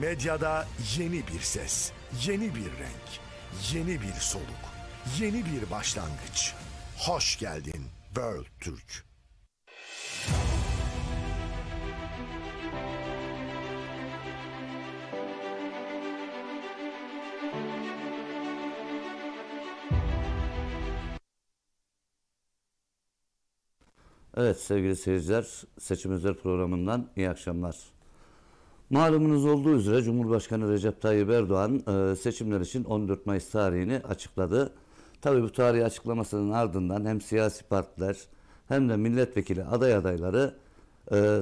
Medyada yeni bir ses, yeni bir renk, yeni bir soluk, yeni bir başlangıç. Hoş geldin World Türk. Evet sevgili seyirciler, Seçim Özel programından iyi akşamlar. Malumunuz olduğu üzere Cumhurbaşkanı Recep Tayyip Erdoğan seçimler için 14 Mayıs tarihini açıkladı. Tabii bu tarihi açıklamasının ardından hem siyasi partiler hem de milletvekili aday adayları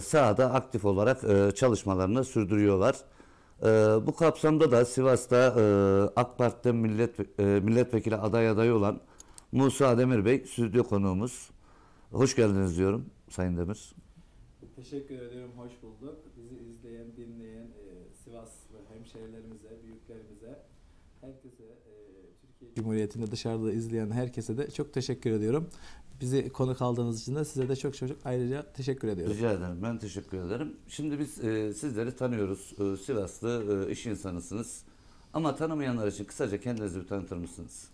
sahada aktif olarak çalışmalarını sürdürüyorlar. Bu kapsamda da Sivas'ta AK Parti'de milletvekili aday adayı olan Musa Demir Bey stüdyo konuğumuz. Hoş geldiniz diyorum Sayın Demir. Teşekkür ediyorum, hoş bulduk. Bizi izleyen, dinleyen Sivaslı hemşehrilerimize, büyüklerimize, herkese, Türkiye Cumhuriyeti'nde dışarıda izleyen herkese de çok teşekkür ediyorum. Bizi konuk aldığınız için de size de çok ayrıca teşekkür ediyorum. Rica ederim, ben teşekkür ederim. Şimdi biz sizleri tanıyoruz, Sivaslı iş insanısınız. Ama tanımayanlar için kısaca kendinizi bir tanıtır mısınız?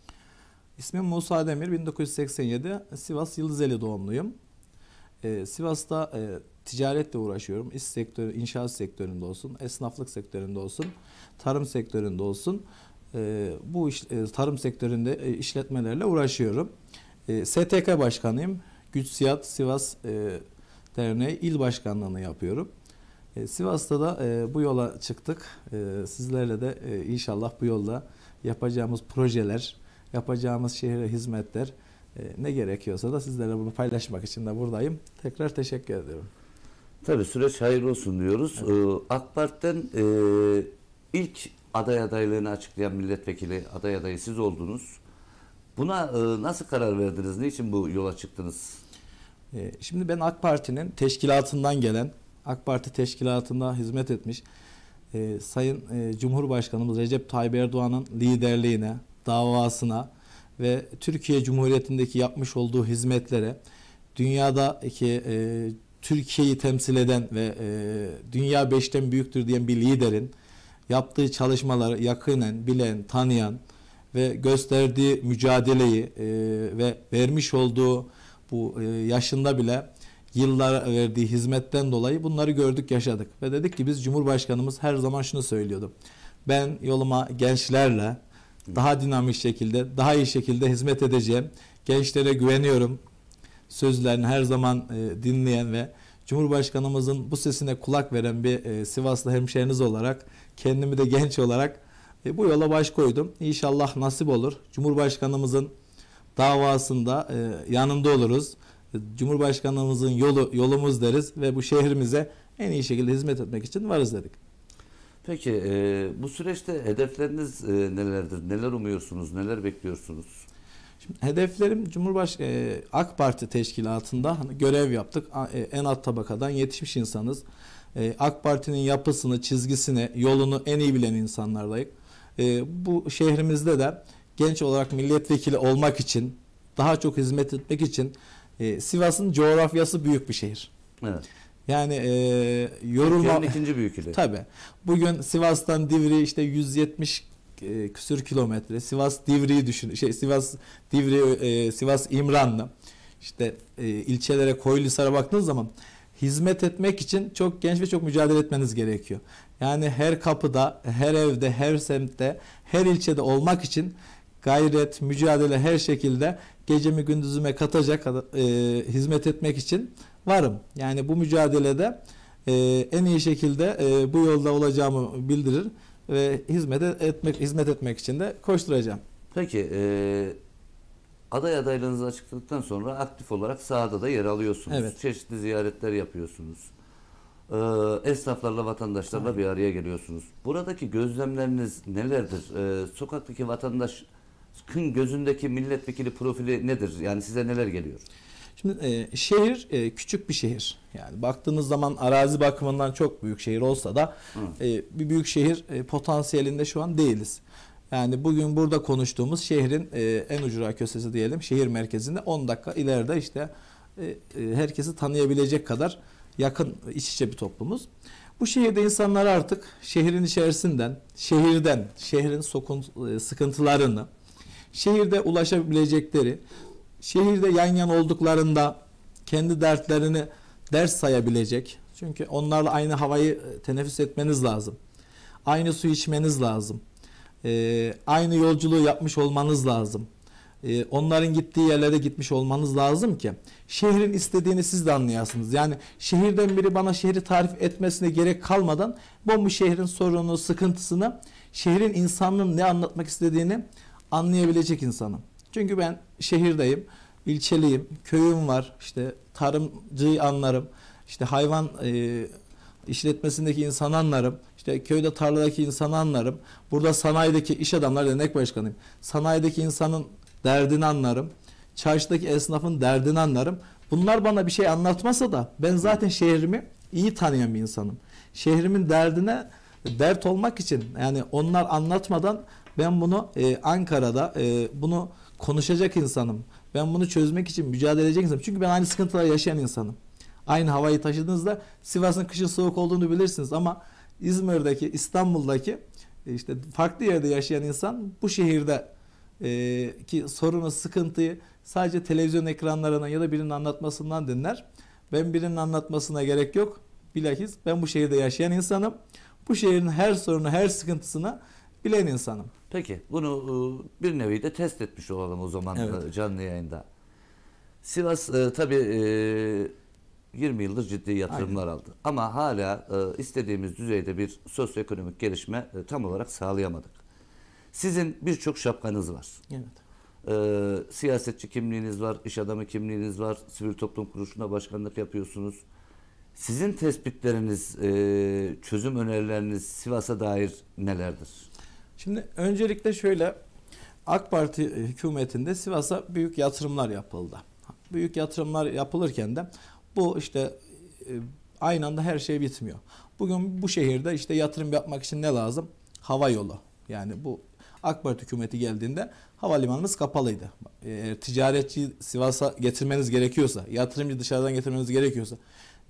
İsmim Musa Demir, 1987, Sivas Yıldızeli doğumluyum. Sivas'ta ticaretle uğraşıyorum. İş sektörü, inşaat sektöründe olsun, esnaflık sektöründe olsun, tarım sektöründe olsun. Bu tarım sektöründe işletmelerle uğraşıyorum. STK Başkanıyım. Gücsiyat Sivas Derneği İl Başkanlığı'nı yapıyorum. Sivas'ta da bu yola çıktık. Sizlerle de inşallah bu yolda yapacağımız projeler, yapacağımız şehre hizmetler, ne gerekiyorsa da sizlerle bunu paylaşmak için de buradayım. Tekrar teşekkür ediyorum. Tabii süreç hayırlı olsun diyoruz. Evet. AK Parti'den ilk aday adaylığını açıklayan milletvekili aday adayı siz oldunuz. Buna nasıl karar verdiniz? Niçin bu yola çıktınız? Şimdi ben AK Parti'nin teşkilatından gelen, AK Parti teşkilatında hizmet etmiş Sayın Cumhurbaşkanımız Recep Tayyip Erdoğan'ın liderliğine, davasına ve Türkiye Cumhuriyeti'ndeki yapmış olduğu hizmetlere, dünyadaki Türkiye'yi temsil eden ve dünya 5'ten büyüktür diyen bir liderin yaptığı çalışmaları yakinen bilen, tanıyan ve gösterdiği mücadeleyi ve vermiş olduğu bu yaşında bile yıllar verdiği hizmetten dolayı bunları gördük, yaşadık ve dedik ki biz Cumhurbaşkanımız her zaman şunu söylüyordu: ben yoluma gençlerle daha dinamik şekilde, daha iyi şekilde hizmet edeceğim. Gençlere güveniyorum. Sözlerini her zaman dinleyen ve Cumhurbaşkanımızın bu sesine kulak veren bir Sivaslı hemşehriniz olarak, kendimi de genç olarak bu yola baş koydum. İnşallah nasip olur. Cumhurbaşkanımızın davasında yanında oluruz. Cumhurbaşkanımızın yolu yolumuz deriz ve bu şehrimize en iyi şekilde hizmet etmek için varız dedik. Peki bu süreçte hedefleriniz nelerdir? Neler umuyorsunuz? Neler bekliyorsunuz? Şimdi hedeflerim AK Parti teşkilatında görev yaptık. En alt tabakadan yetişmiş insanız. AK Parti'nin yapısını, çizgisini, yolunu en iyi bilen insanlardayız. Bu şehrimizde de genç olarak milletvekili olmak için, daha çok hizmet etmek için Sivas'ın coğrafyası büyük bir şehir. Evet. Yani Türkiye'nin ikinci büyük ili. Tabii. Bugün Sivas'tan Divriği işte 170 küsür kilometre. Sivas Divriği düşün. Sivas Divriği, Sivas İmranlı. İşte ilçelere, Koylisar'a baktığınız zaman hizmet etmek için çok genç ve çok mücadele etmeniz gerekiyor. Yani her kapıda, her evde, her semtte, her ilçede olmak için gayret, mücadele her şekilde gecemi gündüzüme katacak hizmet etmek için varım. Yani bu mücadelede en iyi şekilde bu yolda olacağımı bildirir ve hizmet etmek için de koşturacağım. Peki aday adaylığınızı açıkladıktan sonra aktif olarak sahada da yer alıyorsunuz. Evet. Çeşitli ziyaretler yapıyorsunuz. Esnaflarla, vatandaşlarla bir araya geliyorsunuz. Buradaki gözlemleriniz nelerdir? Sokaktaki vatandaşın gözündeki milletvekili profili nedir? Yani size neler geliyor? Şimdi şehir küçük bir şehir. Yani baktığınız zaman arazi bakımından çok büyük şehir olsa da bir büyük şehir potansiyelinde şu an değiliz. Yani bugün burada konuştuğumuz şehrin en ucra köşesi diyelim, şehir merkezinde 10 dakika ileride işte herkesi tanıyabilecek kadar yakın, iç içe bir toplumuz. Bu şehirde insanlar artık şehrin içerisinden, şehrin sıkıntılarını, şehirde ulaşabilecekleri, şehirde yan yana olduklarında kendi dertlerini ders sayabilecek. Çünkü onlarla aynı havayı teneffüs etmeniz lazım. Aynı suyu içmeniz lazım. Aynı yolculuğu yapmış olmanız lazım. Onların gittiği yerlere gitmiş olmanız lazım ki şehrin istediğini siz de anlayasınız. Yani şehirden biri bana şehri tarif etmesine gerek kalmadan bu şehrin sorunu, sıkıntısını, şehrin insanının ne anlatmak istediğini anlayabilecek insanım. Çünkü ben şehirdeyim, ilçeliyim, köyüm var, işte tarımcıyı anlarım, işte hayvan işletmesindeki insanı anlarım, işte köyde tarladaki insanı anlarım, burada sanayideki iş adamları dernek başkanıyım, sanayideki insanın derdini anlarım, çarşıdaki esnafın derdini anlarım. Bunlar bana bir şey anlatmasa da ben zaten şehrimi iyi tanıyan bir insanım. Şehrimin derdine dert olmak için, yani onlar anlatmadan ben bunu Ankara'da bunu konuşacak insanım. Ben bunu çözmek için mücadele edecek insanım. Çünkü ben aynı sıkıntıları yaşayan insanım. Aynı havayı taşıdığınızda Sivas'ın kışın soğuk olduğunu bilirsiniz ama İzmir'deki, İstanbul'daki işte farklı yerde yaşayan insan bu şehirde ki sorunu, sıkıntıyı sadece televizyon ekranlarına ya da birinin anlatmasından dinler. Ben birinin anlatmasına gerek yok. Bilakis ben bu şehirde yaşayan insanım. Bu şehrin her sorunu, her sıkıntısını bilen insanım. Peki bunu bir nevi de test etmiş olalım o zaman, evet, canlı yayında. Sivas tabii 20 yıldır ciddi yatırımlar, aynen, aldı. Ama hala istediğimiz düzeyde bir sosyoekonomik gelişme tam olarak sağlayamadık. Sizin birçok şapkanız var. Evet. Siyasetçi kimliğiniz var, iş adamı kimliğiniz var, sivil toplum kuruluşuna başkanlık yapıyorsunuz. Sizin tespitleriniz, çözüm önerileriniz Sivas'a dair nelerdir? Şimdi öncelikle şöyle, AK Parti hükümetinde Sivas'a büyük yatırımlar yapıldı. Büyük yatırımlar yapılırken de bu işte aynı anda her şey bitmiyor. Bugün bu şehirde işte yatırım yapmak için ne lazım? Hava yolu. Yani bu AK Parti hükümeti geldiğinde havalimanımız kapalıydı. Ticaretçi Sivas'a getirmeniz gerekiyorsa, yatırımcı dışarıdan getirmeniz gerekiyorsa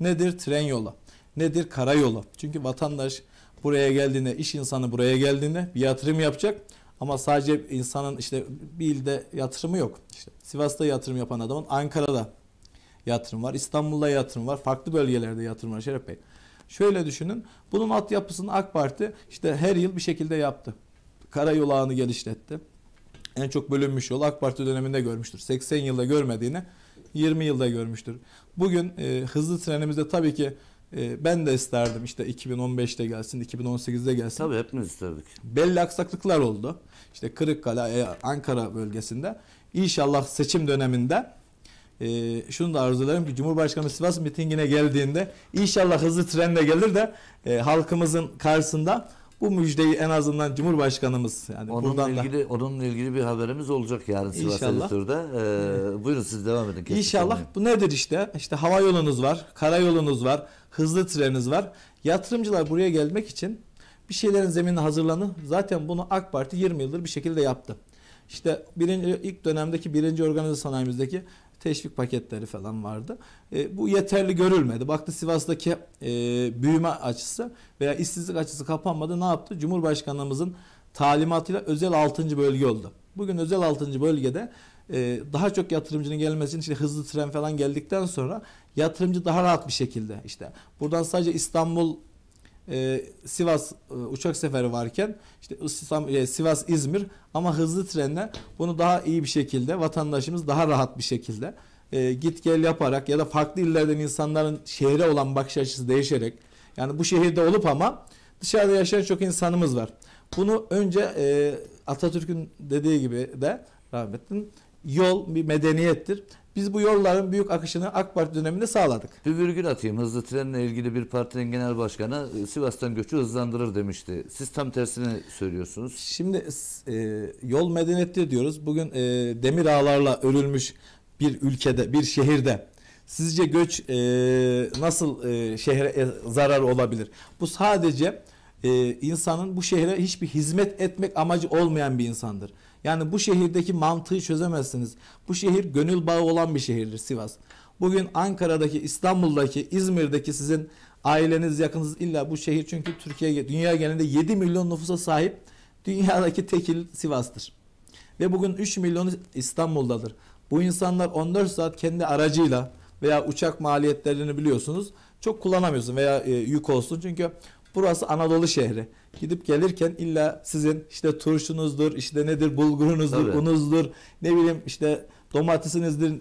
nedir? Tren yolu, nedir? Karayolu. Çünkü vatandaş buraya geldiğinde, iş insanı buraya geldiğinde bir yatırım yapacak ama sadece insanın işte bir ilde yatırımı yok. İşte Sivas'ta yatırım yapan adamın Ankara'da yatırım var, İstanbul'da yatırım var, farklı bölgelerde yatırım var Şeref Bey. Şöyle düşünün, bunun altyapısını AK Parti işte her yıl bir şekilde yaptı. Karayolu ağını geliştirdi. En çok bölünmüş yol AK Parti döneminde görmüştür. 80 yılda görmediğini 20 yılda görmüştür. Bugün hızlı trenimizde tabii ki ben de isterdim işte 2015'te gelsin, 2018'de gelsin. Tabii hepimiz isterdik. Belli aksaklıklar oldu. İşte Kırıkkale, Ankara bölgesinde. İnşallah seçim döneminde şunu da arzu ederim ki Cumhurbaşkanı Sivas mitingine geldiğinde inşallah hızlı trenle gelir de halkımızın karşısında bu müjdeyi en azından Cumhurbaşkanımız, yani onunla ilgili bir haberimiz olacak yarın Sivas Editör'de. Buyurun siz devam edin. İnşallah sormayın. Bu nedir işte? İşte hava yolunuz var, karayolunuz var, hızlı treniniz var. Yatırımcılar buraya gelmek için bir şeylerin zeminine hazırlanır. Zaten bunu AK Parti 20 yıldır bir şekilde yaptı. İşte ilk dönemdeki birinci organize sanayimizdeki teşvik paketleri falan vardı. Bu yeterli görülmedi. Baktı Sivas'taki büyüme açısı veya işsizlik açısı kapanmadı. Ne yaptı? Cumhurbaşkanımızın talimatıyla özel 6. bölge oldu. Bugün özel 6. bölgede daha çok yatırımcının gelmesi için işte hızlı tren falan geldikten sonra yatırımcı daha rahat bir şekilde işte buradan sadece İstanbul Sivas uçak seferi varken işte Sivas İzmir ama hızlı trenle bunu daha iyi bir şekilde vatandaşımız daha rahat bir şekilde git gel yaparak ya da farklı illerden insanların şehre olan bakış açısı değişerek, yani bu şehirde olup ama dışarıda yaşayan çok insanımız var. Bunu önce Atatürk'ün dediği gibi de rahmetli, yol bir medeniyettir. Biz bu yolların büyük akışını AK Parti döneminde sağladık. Bir virgül atayım. Hızlı trenle ilgili bir partinin genel başkanı Sivas'tan göçü hızlandırır demişti. Siz tam tersini söylüyorsunuz. Şimdi yol medeniyeti diyoruz. Bugün demir ağlarla örülmüş bir ülkede, bir şehirde sizce göç nasıl şehre zarar olabilir? Bu sadece insanın bu şehre hiçbir hizmet etmek amacı olmayan bir insandır. Yani bu şehirdeki mantığı çözemezsiniz. Bu şehir gönül bağı olan bir şehirdir Sivas. Bugün Ankara'daki, İstanbul'daki, İzmir'deki sizin Aileniz, yakınız illa bu şehir, çünkü Türkiye dünya genelinde 7 milyon nüfusa sahip dünyadaki tek il Sivas'tır. Ve bugün 3 milyon İstanbul'dadır. Bu insanlar 14 saat kendi aracıyla veya uçak maliyetlerini biliyorsunuz. Çok kullanamıyorsun veya yük olsun, çünkü burası Anadolu şehri. Gidip gelirken illa sizin işte turşunuzdur, işte nedir bulgurunuzdur, tabii, unuzdur, ne bileyim işte domatesinizdir,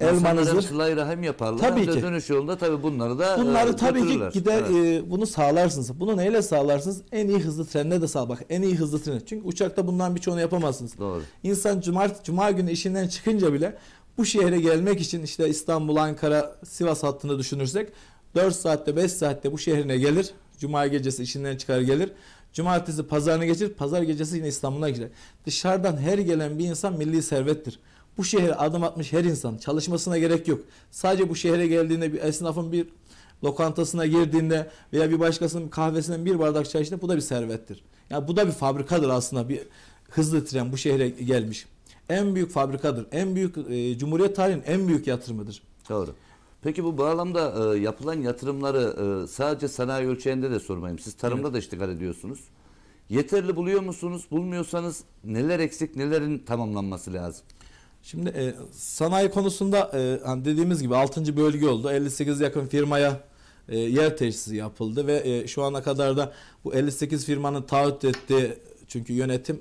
elmanızdır. Sıla-i rahim yaparlar. Tabii ki. Dönüş yolunda tabii bunları da götürürler. Ki gider, evet, bunu sağlarsınız. Bunu neyle sağlarsınız? En iyi hızlı trenle de sağ, bak. En iyi hızlı trenle. Çünkü uçakta bundan birçoğunu yapamazsınız. Doğru. İnsan cuma günü işinden çıkınca bile bu şehre gelmek için işte İstanbul, Ankara, Sivas hattını düşünürsek 4 saatte 5 saatte bu şehrine gelir. Cuma gecesi işinden çıkar gelir. Cumartesi pazarını geçir. Pazar gecesi yine İstanbul'a girer. Dışarıdan her gelen bir insan milli servettir. Bu şehre adım atmış her insan. Çalışmasına gerek yok. Sadece bu şehre geldiğinde, bir esnafın bir lokantasına girdiğinde veya bir başkasının kahvesinden bir bardak çay içtiğinde, bu da bir servettir. Yani bu da bir fabrikadır aslında. Bir hızlı tren bu şehre gelmiş. En büyük fabrikadır. En büyük Cumhuriyet tarihinin en büyük yatırımıdır. Doğru. Peki bu bağlamda yapılan yatırımları sadece sanayi ölçeğinde de sormayayım. Siz tarımda, evet, da iştigal ediyorsunuz. Yeterli buluyor musunuz? Bulmuyorsanız neler eksik, nelerin tamamlanması lazım? Şimdi sanayi konusunda hani dediğimiz gibi 6. bölge oldu. 58 yakın firmaya yer teşhisi yapıldı ve şu ana kadar da bu 58 firmanın taahhüt ettiği, çünkü yönetim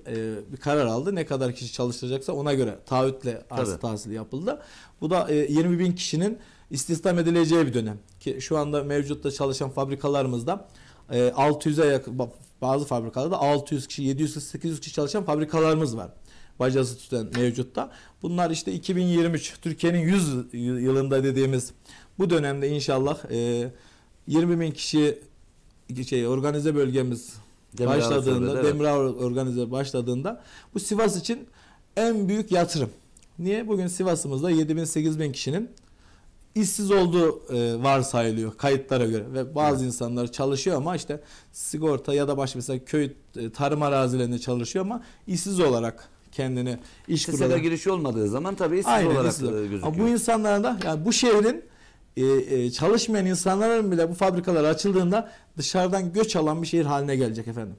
bir karar aldı. Ne kadar kişi çalıştıracaksa ona göre taahhütle arsa tahsili yapıldı. Bu da 20 bin kişinin istihdam edileceği bir dönem. Ki şu anda mevcutta çalışan fabrikalarımızda 600'e yakın, bazı fabrikalarda 600 kişi, 700, 800 kişi çalışan fabrikalarımız var. Bacası tutan mevcutta. Bunlar işte 2023 Türkiye'nin 100 yılında dediğimiz bu dönemde inşallah 20 bin kişi organize bölgemiz başladığında, Demirağ organize başladığında, bu Sivas için en büyük yatırım. Niye? Bugün Sivas'ımızda 7.000-8.000 kişinin işsiz olduğu varsayılıyor kayıtlara göre ve bazı, evet, insanlar çalışıyor ama işte sigorta ya da başka, mesela köy tarım arazilerinde çalışıyor ama işsiz olarak kendini iş kuralına giriş olmadığı zaman tabii işsiz olarak gözüküyor. Ama bu insanların da, yani bu şehrin çalışmayan insanların bile bu fabrikalar açıldığında dışarıdan göç alan bir şehir haline gelecek efendim.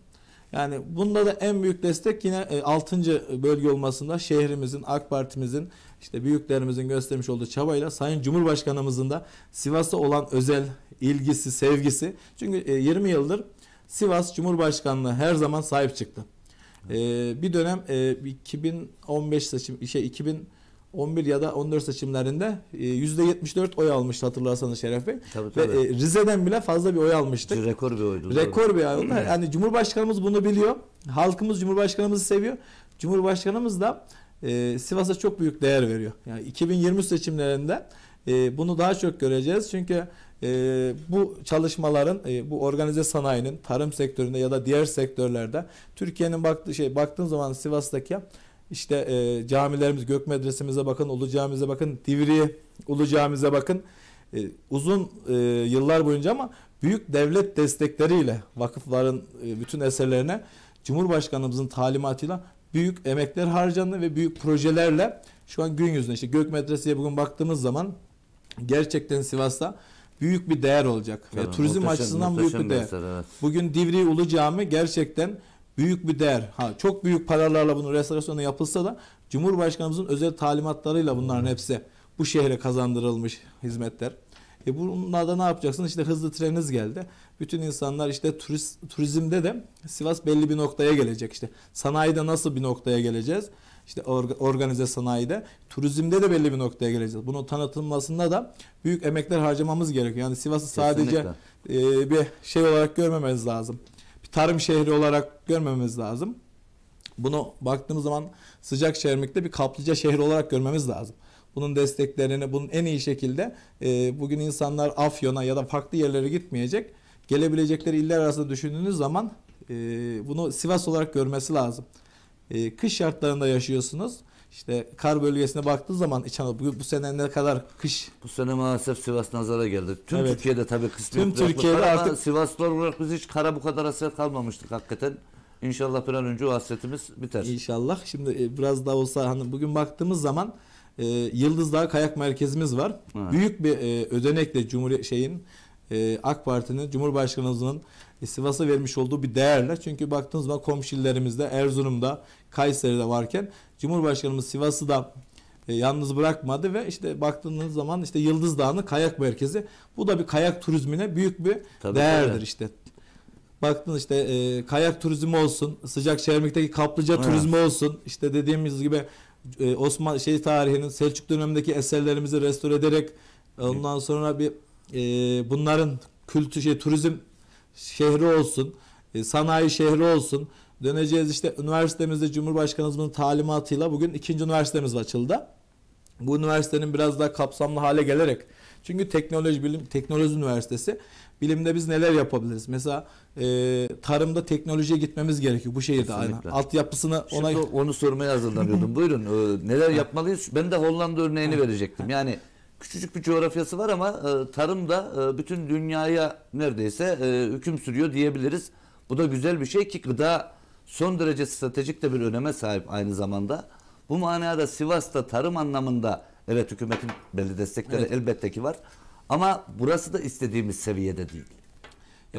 Yani bunda da en büyük destek yine 6. bölge olmasında şehrimizin, AK Parti'mizin, işte büyüklerimizin göstermiş olduğu çabayla, Sayın Cumhurbaşkanımızın da Sivas'a olan özel ilgisi, sevgisi. Çünkü 20 yıldır Sivas Cumhurbaşkanlığı her zaman sahip çıktı. Bir dönem 2011 ya da 14 seçimlerinde %74 oy almıştı, hatırlarsanız Şeref Bey. Tabii, tabii. Ve Rize'den bile fazla bir oy almıştık. Rekor bir oydu. Rekor bir oydu. Yani Cumhurbaşkanımız bunu biliyor. Halkımız Cumhurbaşkanımızı seviyor. Cumhurbaşkanımız da Sivas'a çok büyük değer veriyor. Yani 2023 seçimlerinde bunu daha çok göreceğiz. Çünkü bu çalışmaların, bu organize sanayinin tarım sektöründe ya da diğer sektörlerde Türkiye'nin baktığın zaman Sivas'taki işte camilerimiz, Gök Medresemize bakın, Ulu Camimize bakın, Divriği Ulu Camimize bakın. Uzun yıllar boyunca ama büyük devlet destekleriyle vakıfların bütün eserlerine Cumhurbaşkanımızın talimatıyla büyük emekler harcandı ve büyük projelerle şu an gün yüzünde. İşte Gök Medresi'ye bugün baktığımız zaman gerçekten Sivas'ta büyük bir değer olacak. Tamam, ve turizm muhteşem, açısından muhteşem büyük bir değer. Mesela, evet. Bugün Divriği Ulu Cami gerçekten büyük bir değer. Ha, çok büyük paralarla bunun restorasyonu yapılsa da Cumhurbaşkanımızın özel talimatlarıyla bunların hepsi bu şehre kazandırılmış hizmetler. Bunlarda ne yapacaksın? İşte hızlı treniniz geldi. Bütün insanlar işte turizmde de Sivas belli bir noktaya gelecek. İşte sanayide nasıl bir noktaya geleceğiz? İşte organize sanayide, turizmde de belli bir noktaya geleceğiz. Bunun tanıtılmasında da büyük emekler harcamamız gerekiyor. Yani Sivas'ı sadece bir şey olarak görmememiz lazım. Bir tarım şehri olarak görmemiz lazım. Bunu baktığımız zaman sıcak Şermik'te bir kaplıca şehri olarak görmemiz lazım. Bunun desteklerini, bunun en iyi şekilde bugün insanlar Afyon'a ya da farklı yerlere gitmeyecek. Gelebilecekleri iller arasında düşündüğünüz zaman bunu Sivas olarak görmesi lazım. Kış şartlarında yaşıyorsunuz. İşte kar bölgesine baktığı zaman İç Anadolu, bu sene ne kadar kış. Bu sene maalesef Sivas nazara geldi. Tüm, evet, Türkiye'de tabii kısmı. Tüm Türkiye'de artık Sivaslılar olarak biz hiç kara bu kadar hasret kalmamıştık hakikaten. İnşallah bir an önce o hasretimiz biter. İnşallah. Şimdi biraz daha olsa hani bugün baktığımız zaman Yıldız Dağı Kayak Merkezimiz var. Evet. Büyük bir ödenekle Cumhuriyet AK Parti'nin, Cumhurbaşkanımızın Sivas'a vermiş olduğu bir değerler. Çünkü baktığınız zaman komşu illerimizde, Erzurum'da, Kayseri'de varken Cumhurbaşkanımız Sivas'ı da yalnız bırakmadı ve işte baktığınız zaman işte Yıldız Dağı'nın kayak merkezi, bu da bir kayak turizmine büyük bir değerdir işte. Baktınız işte kayak turizmi olsun, sıcak Şermik'teki kaplıca turizmi olsun, işte dediğimiz gibi Osmanlı tarihinin Selçuk dönemindeki eserlerimizi restore ederek ondan sonra bir bunların kültür turizm şehri olsun, sanayi şehri olsun. Döneceğiz işte üniversitemizde Cumhurbaşkanımızın talimatıyla bugün 2. üniversitemiz açıldı. Bu üniversitenin biraz daha kapsamlı hale gelerek, çünkü teknoloji üniversitesi, bilimde biz neler yapabiliriz? Mesela tarımda teknolojiye gitmemiz gerekiyor. Bu şehirde aynı. Altyapısını ona... Şimdi onu sormaya hazırlanıyordum. Buyurun. Neler yapmalıyız? Ben de Hollanda örneğini verecektim. Yani küçücük bir coğrafyası var ama tarımda bütün dünyaya neredeyse hüküm sürüyor diyebiliriz. Bu da güzel bir şey ki gıda son derece stratejik de bir öneme sahip aynı zamanda. Bu manada Sivas'ta tarım anlamında evet hükümetin belli destekleri elbette ki var. Ama burası da istediğimiz seviyede değil.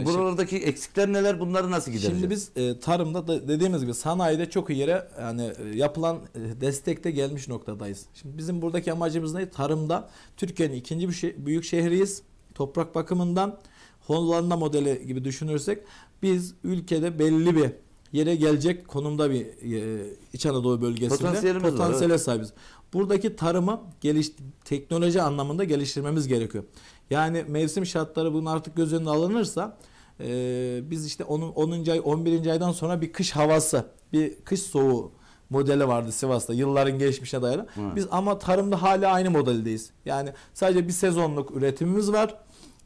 Buralardaki eksikler neler? Bunları nasıl gidereceğiz? Şimdi biz tarımda da dediğimiz gibi sanayide çok iyi yere yani yapılan destekte gelmiş noktadayız. Şimdi bizim buradaki amacımız ne? Tarımda Türkiye'nin 2. büyük şehriyiz. Toprak bakımından Hollanda modeli gibi düşünürsek biz ülkede belli bir yere gelecek konumda bir İç Anadolu bölgesinde potansiyele sahibiz. Buradaki tarımı teknoloji anlamında geliştirmemiz gerekiyor. Yani mevsim şartları bunun artık göz önüne alınırsa biz işte 10. ay 11. aydan sonra bir kış havası, bir kış soğuğu modeli vardı Sivas'ta yılların geçmişine dayalı. Biz ama tarımda hala aynı modeldeyiz. Yani sadece bir sezonluk üretimimiz var.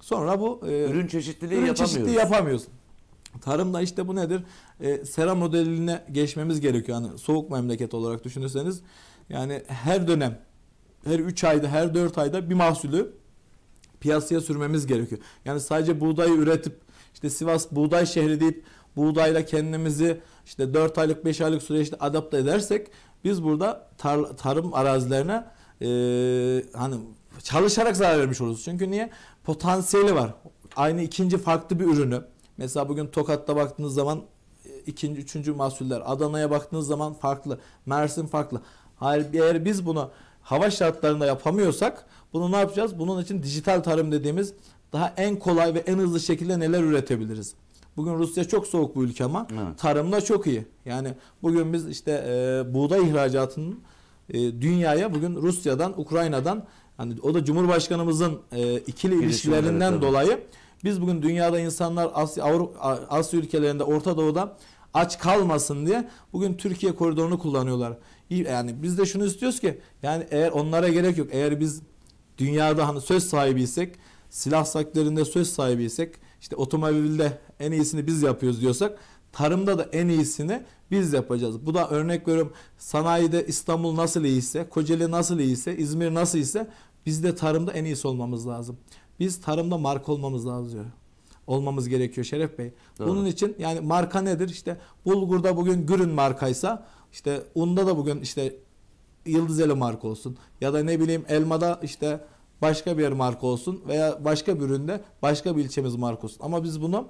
Sonra bu ürün çeşitliliği yapamıyoruz. Tarımda işte bu nedir? Sera modeline geçmemiz gerekiyor. Yani soğuk memleket olarak düşünürseniz yani her dönem, her 3 ayda, her 4 ayda bir mahsulü piyasaya sürmemiz gerekiyor. Yani sadece buğdayı üretip işte Sivas buğday şehri deyip buğdayla kendimizi işte 4 aylık 5 aylık süreçte adapte edersek biz burada tarım arazilerine hani çalışarak zarar vermiş oluruz. Çünkü niye? Potansiyeli var. Aynı ikinci farklı bir ürünü. Mesela bugün Tokat'ta baktığınız zaman 2. 3. mahsuller, Adana'ya baktığınız zaman farklı, Mersin farklı. Hayır, eğer biz bunu hava şartlarında yapamıyorsak bunu ne yapacağız? Bunun için dijital tarım dediğimiz daha en kolay ve en hızlı şekilde neler üretebiliriz? Bugün Rusya çok soğuk bir ülke ama tarımda çok iyi. Yani bugün biz işte buğday ihracatının dünyaya bugün Rusya'dan, Ukrayna'dan, yani o da Cumhurbaşkanımızın ikili ilişkilerinden dolayı biz bugün dünyada insanlar Asya ülkelerinde, Orta Doğu'da aç kalmasın diye bugün Türkiye koridorunu kullanıyorlar. Yani biz de şunu istiyoruz ki yani eğer onlara gerek yok. Eğer biz dünyada hani söz sahibiysek, silah sektöründe söz sahibiysek, işte otomobilde en iyisini biz yapıyoruz diyorsak tarımda da en iyisini biz yapacağız. Bu da örnek veriyorum, sanayide İstanbul nasıl iyiyse, Kocaeli nasıl iyiyse, İzmir nasıl iyiyse biz de tarımda en iyisi olmamız lazım. Biz tarımda marka olmamız lazım. Olmamız gerekiyor Şeref Bey. Doğru. Bunun için yani marka nedir? İşte bulgurda bugün Gürün markaysa işte unda da bugün işte Yıldızeli marka olsun ya da ne bileyim elmada işte başka bir marka olsun veya başka bir üründe başka bir ilçemiz marka olsun. Ama biz bunu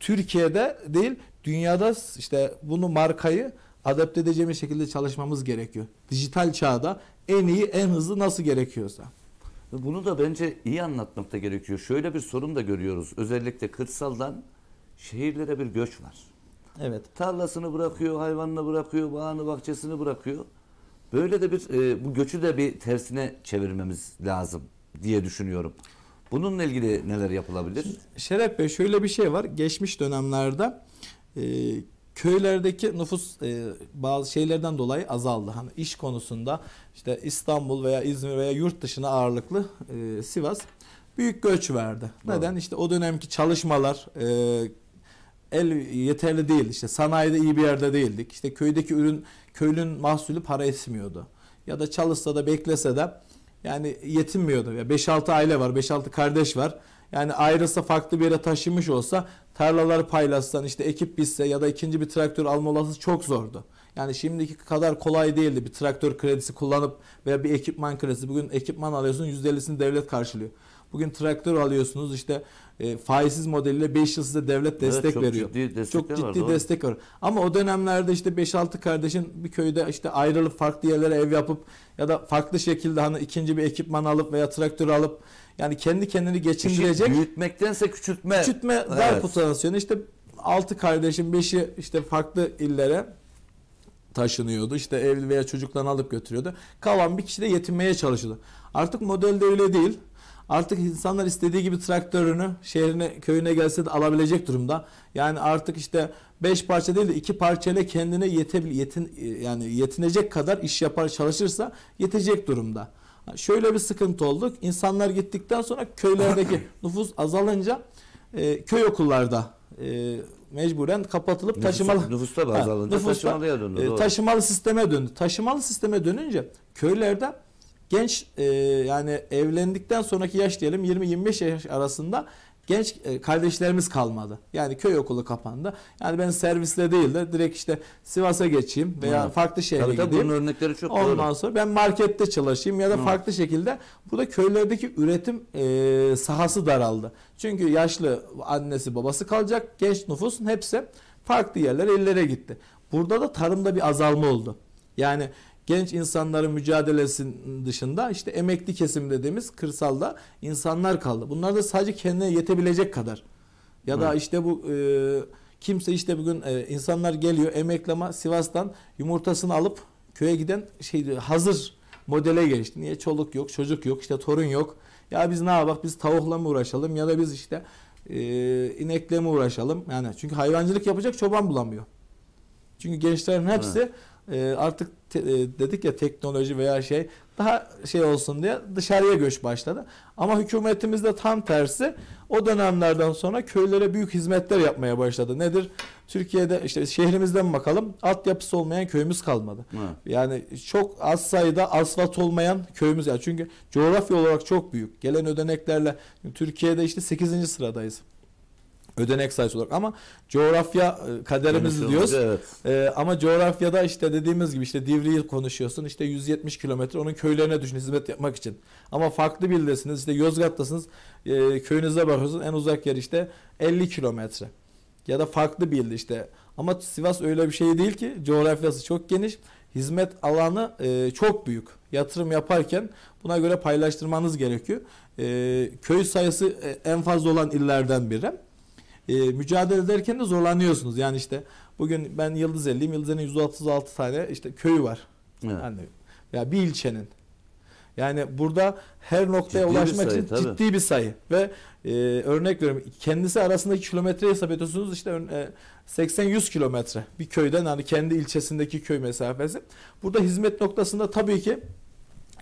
Türkiye'de değil dünyada işte bunu markayı adapte edeceğimiz şekilde çalışmamız gerekiyor. Dijital çağda en iyi en hızlı nasıl gerekiyorsa. Bunu da bence iyi anlatmak da gerekiyor. Şöyle bir sorun da görüyoruz. Özellikle kırsaldan şehirlere bir göç var. Evet. Tarlasını bırakıyor, hayvanını bırakıyor, bağını, bahçesini bırakıyor. Böyle de bir bu göçü de bir tersine çevirmemiz lazım diye düşünüyorum. Bununla ilgili neler yapılabilir? Şeref Bey şöyle bir şey var. Geçmiş dönemlerde köylerdeki nüfus bazı şeylerden dolayı azaldı. Hani iş konusunda işte İstanbul veya İzmir veya yurt dışına ağırlıklı Sivas büyük göç verdi. Doğru. Neden? İşte o dönemki çalışmalar yeterli değil. İşte sanayide iyi bir yerde değildik. İşte köydeki köylünün mahsulü para etmiyordu. Ya da çalışsa da beklese de yani yetinmiyordu. 5-6 aile var, 5-6 kardeş var. Yani ayrılsa farklı bir yere taşınmış olsa tarlaları paylaşsan işte ekip bitse ya da ikinci bir traktör alma olası çok zordu. Yani şimdiki kadar kolay değildi bir traktör kredisi kullanıp veya bir ekipman kredisi. Bugün ekipman alıyorsun %50'sini devlet karşılıyor. Bugün traktör alıyorsunuz işte faizsiz modeliyle 5 yıl size devlet destek veriyor. Çok ciddi destek var. Ama o dönemlerde işte 5-6 kardeşin bir köyde işte ayrılıp farklı yerlere ev yapıp ya da farklı şekilde hani ikinci bir ekipman alıp veya traktör alıp yani kendi kendini geçindirecek. İşi büyütmektense küçültme. Küçültme dar potansiyonu. İşte 6 kardeşin 5'i işte farklı illere taşınıyordu. İşte evli veya çocuklarını alıp götürüyordu. Kalan bir kişi de yetinmeye çalışıyordu. Artık modelde öyle değil. Artık insanlar istediği gibi traktörünü şehrine, köyüne gelse de alabilecek durumda. Yani artık işte 5 parça değil de 2 parçayla kendine yetinecek kadar iş yapar çalışırsa yetecek durumda. Şöyle bir sıkıntı olduk. İnsanlar gittikten sonra köylerdeki nüfus azalınca köy okullarda mecburen kapatılıp taşımalı sisteme döndü. Taşımalı sisteme dönünce köylerde genç yani evlendikten sonraki yaş diyelim 20-25 yaş arasında genç kardeşlerimiz kalmadı. Yani köy okulu kapandı. Yani ben servisle değil de direkt işte Sivas'a geçeyim veya farklı şehre gideyim. Bunun örnekleri çok doğru. Ondan sonra ben markette çalışayım ya da farklı şekilde. Burada köylerdeki üretim sahası daraldı. Çünkü yaşlı annesi babası kalacak. Genç nüfusun hepsi farklı yerlere illere gitti. Burada da tarımda bir azalma oldu. Yani genç insanların mücadelesinin dışında işte emekli kesim dediğimiz kırsalda insanlar kaldı. Bunlar da sadece kendine yetebilecek kadar. Ya da işte bu kimse işte bugün insanlar geliyor emekli ama Sivas'tan yumurtasını alıp köye giden hazır modele geçti. Niye? Çoluk yok, çocuk yok, işte torun yok. Ya biz ne yapalım? Biz tavukla mı uğraşalım ya da biz işte inekle mi uğraşalım? Yani çünkü hayvancılık yapacak çoban bulamıyor. Çünkü gençlerin hepsi artık dedik ya teknoloji veya daha olsun diye dışarıya göç başladı. Ama hükümetimiz de tam tersi o dönemlerden sonra köylere büyük hizmetler yapmaya başladı. Nedir? Türkiye'de işte şehrimizden bakalım altyapısı olmayan köyümüz kalmadı. Yani çok az sayıda asfalt olmayan köyümüz var. Çünkü coğrafya olarak çok büyük. Gelen ödeneklerle Türkiye'de işte 8. sıradayız. Ödenek sayısı olarak ama coğrafya kaderimiz diyoruz. Ama coğrafyada işte dediğimiz gibi işte Divriği konuşuyorsun işte 170 kilometre onun köylerine düşün hizmet yapmak için. Ama farklı bir ildesiniz işte Yozgat'tasınız köyünüze bakıyorsunuz en uzak yer işte 50 kilometre. Ya da farklı bir ilde işte ama Sivas öyle bir şey değil ki coğrafyası çok geniş. Hizmet alanı çok büyük. Yatırım yaparken buna göre paylaştırmanız gerekiyor. Köy sayısı en fazla olan illerden biri. Mücadele ederken de zorlanıyorsunuz. Yani işte bugün ben Yıldızeli'yim. Yıldızeli'nin 136 tane işte köyü var. Yani ya bir ilçenin. Yani burada her noktaya ulaşmak için ciddi bir sayı. Ve örnek veriyorum kendisi arasındaki kilometre hesap ediyorsunuz işte 80-100 kilometre bir köyden hani kendi ilçesindeki köy mesafesi. Burada hizmet noktasında tabii ki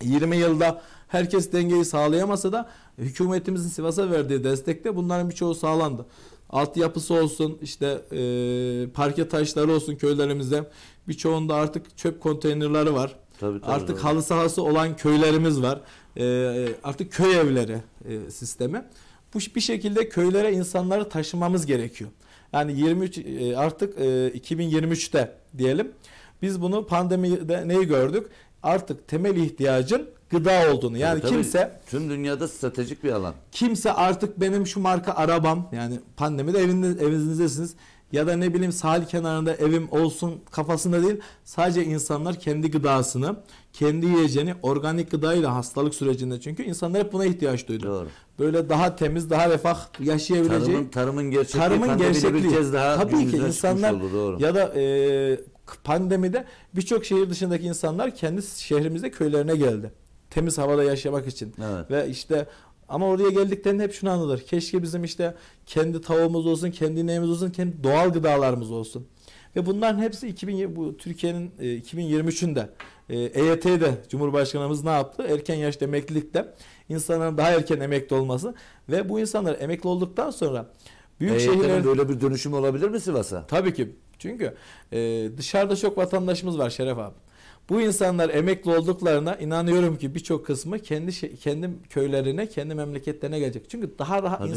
20 yılda herkes dengeyi sağlayamasa da hükümetimizin Sivas'a verdiği destekte bunların birçoğu sağlandı. Altyapısı olsun, işte parke taşları olsun köylerimizde. Birçoğunda artık çöp konteynerleri var. Artık halı sahası olan köylerimiz var. Artık köy evleri sistemi. Bu bir şekilde köylere insanları taşımamız gerekiyor. Yani artık 2023'te diyelim. Biz bunu pandemide neyi gördük? Artık temel ihtiyacın gıda olduğunu. Yani kimse tüm dünyada stratejik bir alan. Kimse artık benim şu marka arabam yani pandemide evinizdesiniz ya da ne bileyim sahil kenarında evim olsun kafasında değil. Sadece insanlar kendi gıdasını, kendi yiyeceğini organik gıdayla hastalık sürecinde çünkü insanlar hep buna ihtiyaç duydu. Doğru. Böyle daha temiz, daha refah yaşayabileceği tarımın gerçekliği bir kez daha tabii ki insanlar oldu, ya da pandemide birçok şehir dışındaki insanlar kendi şehrimizde köylerine geldi. Temiz havada yaşamak için. Ve işte ama oraya geldiklerinde hep şunu anılır. Keşke bizim işte kendi tavuğumuz olsun, kendi ineğimiz olsun, kendi doğal gıdalarımız olsun. Ve bunların hepsi Türkiye'nin 2023'ünde EYT'de Cumhurbaşkanımız ne yaptı? Erken yaşta emeklilikte insanların daha erken emekli olması ve bu insanlar emekli olduktan sonra büyük şehirlerde böyle bir dönüşüm olabilir mi Sivas'a? Tabii ki. Çünkü dışarıda çok vatandaşımız var Şeref abi. Bu insanlar emekli olduklarına inanıyorum ki birçok kısmı kendi köylerine, kendi memleketlerine gelecek. Çünkü daha rahat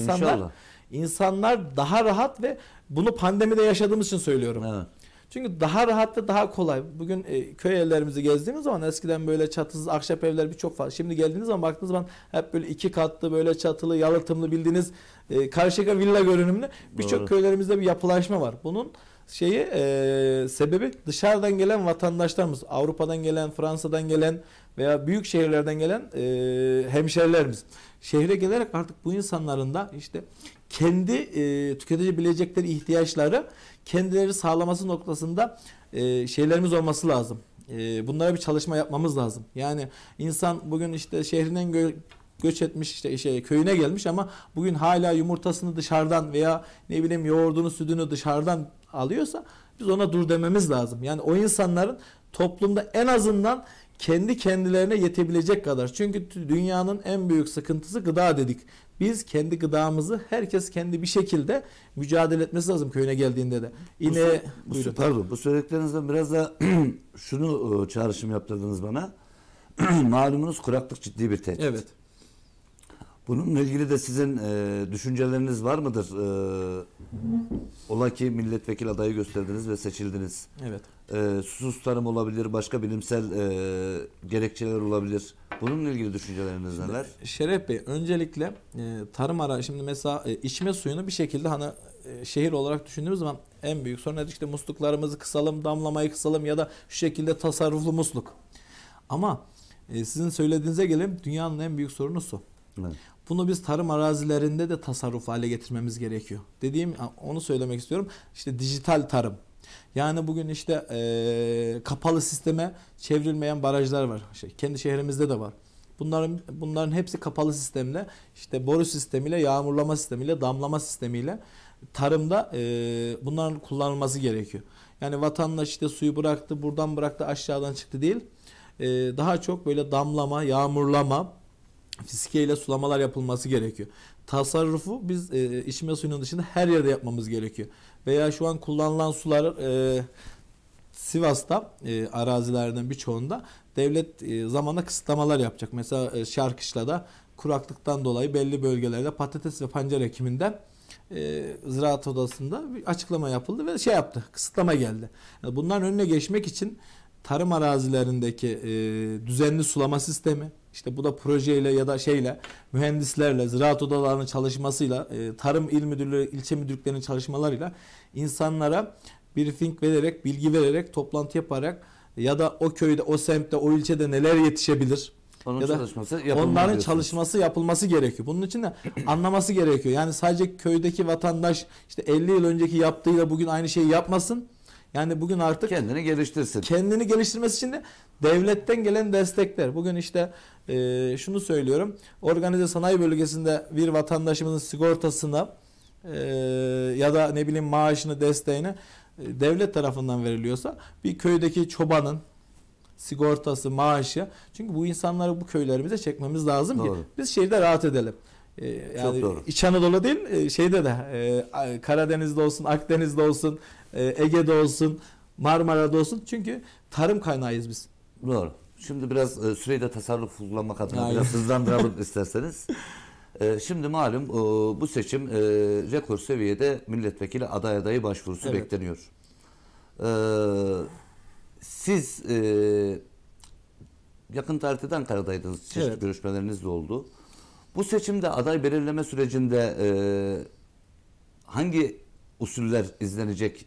insanlar daha rahat ve bunu pandemide yaşadığımız için söylüyorum. Çünkü daha rahat ve daha kolay. Bugün köy evlerimizi gezdiğimiz zaman eskiden böyle çatısız ahşap evler birçok fazla. Şimdi geldiğiniz zaman baktığınız zaman hep böyle iki katlı, böyle çatılı, yalıtımlı, bildiğiniz karşıya villa görünümlü birçok köylerimizde bir yapılaşma var. Bunun şeyi sebebi dışarıdan gelen vatandaşlarımız, Avrupa'dan gelen, Fransa'dan gelen veya büyük şehirlerden gelen hemşerilerimiz. Şehre gelerek artık bu insanların da işte kendi tüketebilecekleri ihtiyaçları kendileri sağlaması noktasında şeylerimiz olması lazım. Bunlara bir çalışma yapmamız lazım. Yani insan bugün işte şehrinden göç etmiş, işte köyüne gelmiş ama bugün hala yumurtasını dışarıdan veya ne bileyim yoğurdunu, sütünü dışarıdan alıyorsa biz ona dur dememiz lazım. Yani o insanların toplumda en azından kendi kendilerine yetebilecek kadar. Çünkü dünyanın en büyük sıkıntısı gıda dedik. Biz kendi gıdamızı herkes kendi bir şekilde mücadele etmesi lazım köyüne geldiğinde de. Bu söylediklerinizden biraz da şunu çağrışım yaptırdınız bana. Malumunuz kuraklık ciddi bir tehdit. Evet. Bununla ilgili de sizin düşünceleriniz var mıdır? Ola ki milletvekili adayı gösterdiniz ve seçildiniz. Evet. Susuz tarım olabilir, başka bilimsel gerekçeler olabilir. Bununla ilgili düşünceleriniz neler? Şeref Bey, öncelikle tarım arayışı, şimdi mesela içme suyunu bir şekilde hani şehir olarak düşündüğümüz zaman en büyük sorun işte musluklarımızı kısalım, damlamayı kısalım ya da şu şekilde tasarruflu musluk. Ama sizin söylediğinize gelelim, dünyanın en büyük sorunu su. Evet. Bunu biz tarım arazilerinde de tasarruf hale getirmemiz gerekiyor. Dediğim, onu söylemek istiyorum. İşte dijital tarım. Yani bugün işte kapalı sisteme çevrilmeyen barajlar var. Kendi şehrimizde de var. Bunların hepsi kapalı sistemle, işte boru sistemiyle, yağmurlama sistemiyle, damlama sistemiyle tarımda bunların kullanılması gerekiyor. Yani vatandaş işte suyu bıraktı, buradan bıraktı, aşağıdan çıktı değil. Daha çok böyle damlama, yağmurlama, fiskiyle sulamalar yapılması gerekiyor. Tasarrufu biz içme suyunun dışında her yerde yapmamız gerekiyor. Veya şu an kullanılan sular Sivas'ta arazilerden birçoğunda devlet zamana kısıtlamalar yapacak. Mesela Şarkışla'da kuraklıktan dolayı belli bölgelerde patates ve pancar ekiminden Ziraat Odası'nda bir açıklama yapıldı ve şey yaptı, kısıtlama geldi. Yani bunların önüne geçmek için tarım arazilerindeki düzenli sulama sistemi, işte bu da projeyle ya da şeyle, mühendislerle, ziraat odalarının çalışmasıyla, tarım il müdürlüğü, ilçe müdürlüklerinin çalışmalarıyla insanlara briefing vererek, bilgi vererek, toplantı yaparak ya da o köyde, o semtte, o ilçede neler yetişebilir? Onların çalışması yapılması gerekiyor. Bunun için de anlaması gerekiyor. Yani sadece köydeki vatandaş işte 50 yıl önceki yaptığıyla bugün aynı şeyi yapmasın. Yani bugün artık kendini geliştirsin. Kendini geliştirmesi için de devletten gelen destekler. Bugün işte şunu söylüyorum. Organize sanayi bölgesinde bir vatandaşımızın sigortasına ya da ne bileyim maaşını, desteğini devlet tarafından veriliyorsa bir köydeki çobanın sigortası, maaşı. Çünkü bu insanları bu köylerimize çekmemiz lazım ki biz şehirde rahat edelim. Yani İç Anadolu değil, şeyde de Karadeniz'de olsun, Akdeniz'de olsun, Ege'de olsun, Marmara'da olsun. Çünkü tarım kaynağıyız biz. Doğru. Şimdi biraz süreyi de tasarruf kullanmak adına biraz hızlandıralım isterseniz. Şimdi malum bu seçim rekor seviyede milletvekili aday adayı başvurusu bekleniyor. Siz yakın tarihte Ankara'daydınız. Çeşitli görüşmeleriniz de oldu. Bu seçimde aday belirleme sürecinde hangi usuller izlenecek?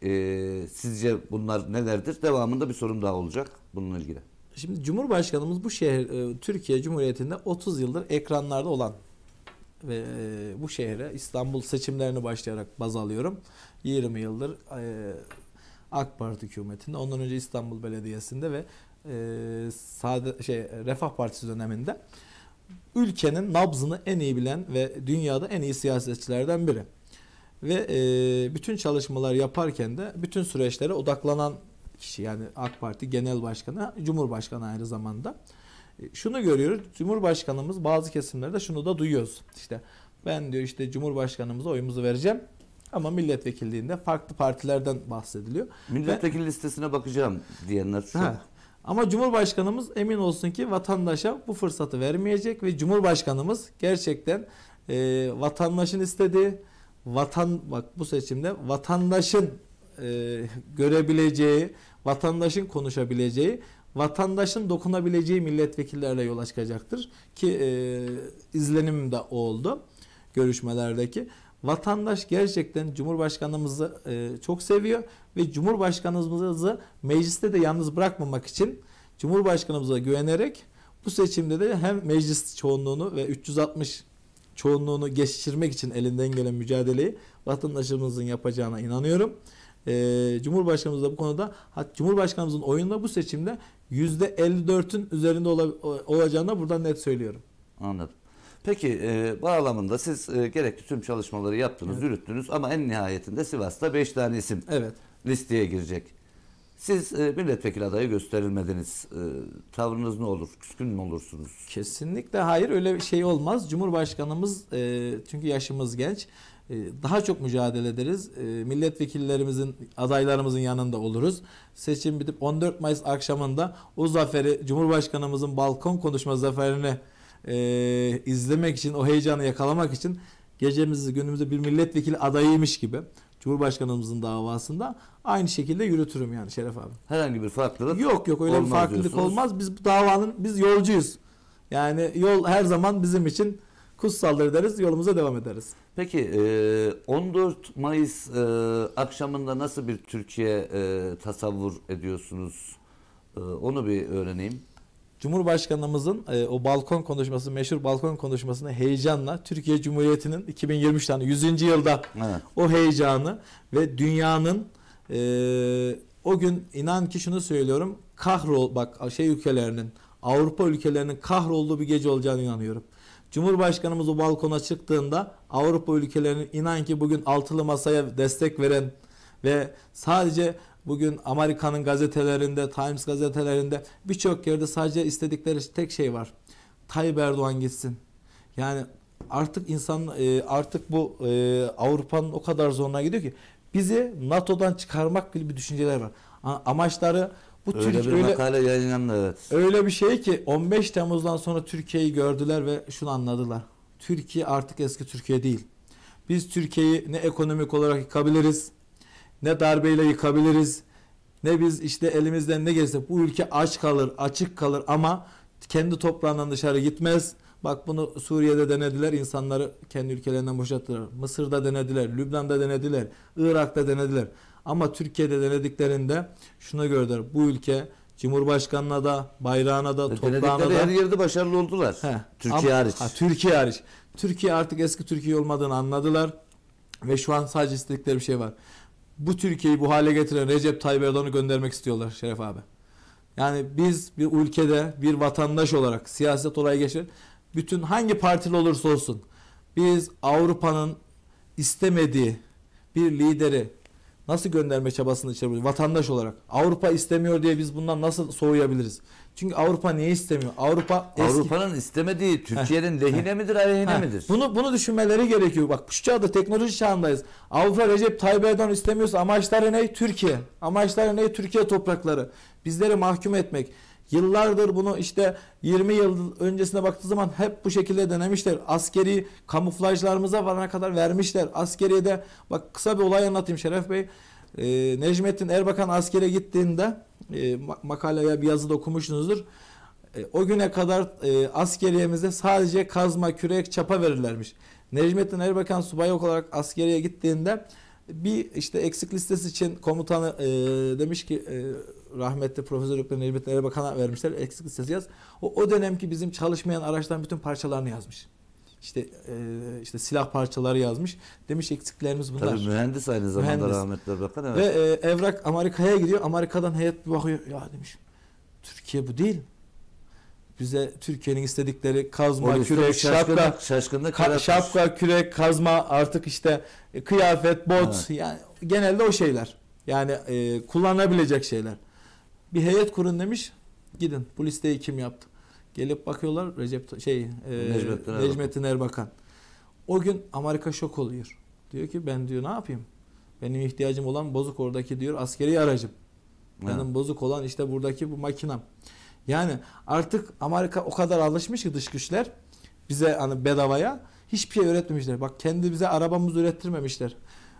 Sizce bunlar nelerdir? Devamında bir sorum daha olacak bununla ilgili. Şimdi Cumhurbaşkanımız bu şehir, Türkiye Cumhuriyeti'nde 30 yıldır ekranlarda olan ve bu şehre İstanbul seçimlerini başlayarak baz alıyorum. 20 yıldır AK Parti hükümetinde, ondan önce İstanbul Belediyesi'nde ve Refah Partisi döneminde ülkenin nabzını en iyi bilen ve dünyada en iyi siyasetçilerden biri. Ve bütün çalışmalar yaparken de bütün süreçlere odaklanan kişi, yani AK Parti Genel Başkanı, Cumhurbaşkanı aynı zamanda. Şunu görüyoruz, Cumhurbaşkanımız bazı kesimlerde şunu da duyuyoruz. İşte ben diyor işte Cumhurbaşkanımıza oyumuzu vereceğim ama milletvekilliğinde farklı partilerden bahsediliyor. Milletvekili listesine bakacağım diyenler şu. Ama Cumhurbaşkanımız emin olsun ki vatandaşa bu fırsatı vermeyecek ve Cumhurbaşkanımız gerçekten vatandaşın istediği, bak bu seçimde vatandaşın görebileceği, vatandaşın konuşabileceği, vatandaşın dokunabileceği milletvekillerle yola çıkacaktır. Ki izlenim de o oldu görüşmelerdeki. Vatandaş gerçekten Cumhurbaşkanımızı çok seviyor ve Cumhurbaşkanımızı mecliste de yalnız bırakmamak için Cumhurbaşkanımıza güvenerek bu seçimde de hem meclis çoğunluğunu ve 360 çoğunluğunu geçirmek için elinden gelen mücadeleyi vatandaşımızın yapacağına inanıyorum. Cumhurbaşkanımız da bu konuda, Cumhurbaşkanımızın oyunla bu seçimde %54'ün üzerinde olacağını da buradan net söylüyorum. Anladım. Peki bağlamında siz gerekli tüm çalışmaları yaptınız, evet, yürüttünüz ama en nihayetinde Sivas'ta 5 tane isim, evet, listeye girecek. Siz milletvekili adayı gösterilmediniz. Tavrınız ne olur? Küskün mü olursunuz? Kesinlikle hayır, öyle bir şey olmaz. Cumhurbaşkanımız çünkü yaşımız genç. Daha çok mücadele ederiz. Milletvekillerimizin, adaylarımızın yanında oluruz. Seçim bitip 14 Mayıs akşamında o zaferi, Cumhurbaşkanımızın balkon konuşma zaferini izlemek için, o heyecanı yakalamak için gecemizi gündüzümüzü bir milletvekili adayıymış gibi Cumhurbaşkanımızın davasında aynı şekilde yürütürüm yani Şeref abi. Herhangi bir farklılık yok, yok öyle bir farklılık diyorsunuz. Olmaz. Biz bu davanın, biz yolcuyuz. Yani yol her zaman bizim için kutsaldır deriz, yolumuza devam ederiz. Peki 14 Mayıs akşamında nasıl bir Türkiye tasavvur ediyorsunuz? Onu bir öğreneyim. Cumhurbaşkanımızın o balkon konuşması, meşhur balkon konuşmasını heyecanla, Türkiye Cumhuriyeti'nin 2023 tane 100. yılda, evet, o heyecanı ve dünyanın o gün, inan ki şunu söylüyorum, ülkelerinin, Avrupa ülkelerinin kahrolduğu bir gece olacağını inanıyorum. Cumhurbaşkanımız o balkona çıktığında Avrupa ülkelerinin, inan ki bugün altılı masaya destek veren ve sadece bugün Amerika'nın gazetelerinde, Times gazetelerinde, birçok yerde sadece istedikleri tek şey var: Tayyip Erdoğan gitsin. Yani artık insan, artık bu Avrupa'nın o kadar zoruna gidiyor ki bizi NATO'dan çıkarmak gibi bir düşünceler var. Amaçları bu. Öyle bir makale yayınlandı, evet. Öyle bir şey ki 15 Temmuz'dan sonra Türkiye'yi gördüler ve şunu anladılar: Türkiye artık eski Türkiye değil. Biz Türkiye'yi ne ekonomik olarak yıkabiliriz, ne darbeyle yıkabiliriz, ne biz işte elimizden ne gelirse, bu ülke aç kalır, açık kalır ama kendi toprağından dışarı gitmez. Bak bunu Suriye'de denediler, insanları kendi ülkelerinden boşalttılar. Mısır'da denediler, Lübnan'da denediler, Irak'ta denediler. Ama Türkiye'de denediklerinde şunu gördüler: bu ülke Cumhurbaşkanı'na da, bayrağına da, toprağına da, her yerde başarılı oldular. He, Türkiye ama, hariç. Ha, Türkiye hariç. Türkiye artık eski Türkiye olmadığını anladılar ve şu an sadece istedikleri bir şey var. Bu Türkiye'yi bu hale getiren Recep Tayyip Erdoğan'ı göndermek istiyorlar Şeref abi. Yani biz bir ülkede bir vatandaş olarak, siyaset olayı geçer, bütün hangi partili olursa olsun, biz Avrupa'nın istemediği bir lideri nasıl gönderme çabasını içeriyoruz vatandaş olarak? Avrupa istemiyor diye biz bundan nasıl soğuyabiliriz? Çünkü Avrupa niye istemiyor? Avrupa'nın istemediği Türkiye'nin lehine midir, aleyhine midir? Bunu düşünmeleri gerekiyor. Bak şu çağda, teknoloji çağındayız. Avrupa Recep Tayyip Erdoğan istemiyorsa amaçları ne? Türkiye. Amaçları ne? Türkiye toprakları. Bizleri mahkum etmek. Yıllardır bunu, işte 20 yıl öncesine baktığı zaman hep bu şekilde denemişler. Askeri kamuflajlarımıza varana kadar vermişler. Askeriye de bak, kısa bir olay anlatayım Şeref Bey. Necmettin Erbakan askere gittiğinde, makaleye bir yazıda okumuşsunuzdur. O güne kadar askeriyemize sadece kazma, kürek, çapa verirlermiş. Necmettin Erbakan subay olarak askeriye gittiğinde bir işte eksik listesi için komutanı demiş ki, rahmetli Profesör Dr. Necmettin Erbakan'a vermişler, eksik listesi yaz. O dönemki bizim çalışmayan araçların bütün parçalarını yazmış. İşte silah parçaları yazmış. Demiş eksiklerimiz bunlar. Tabii mühendis aynı zamanda, rahmetli Erbakan, evet. Ve evrak Amerika'ya gidiyor. Amerika'dan heyet bir bakıyor. Ya demiş, Türkiye bu değil. Bize Türkiye'nin istedikleri kazma, kürek, şapka, kürek, kazma, artık işte kıyafet, bot, evet, yani genelde o şeyler. Yani kullanabilecek şeyler. Bir heyet kurun demiş. Gidin bu listeyi kim yaptı? Gelip bakıyorlar, Necmettin Erbakan. O gün Amerika şok oluyor. Diyor ki, ben diyor ne yapayım? Benim ihtiyacım olan bozuk oradaki diyor askeri aracım. Benim bozuk olan işte buradaki bu makinam. Yani artık Amerika o kadar alışmış ki dış güçler bize, hani bedavaya hiçbir şey öğretmemişler. Bak kendi bize arabamızı ürettirmemişler.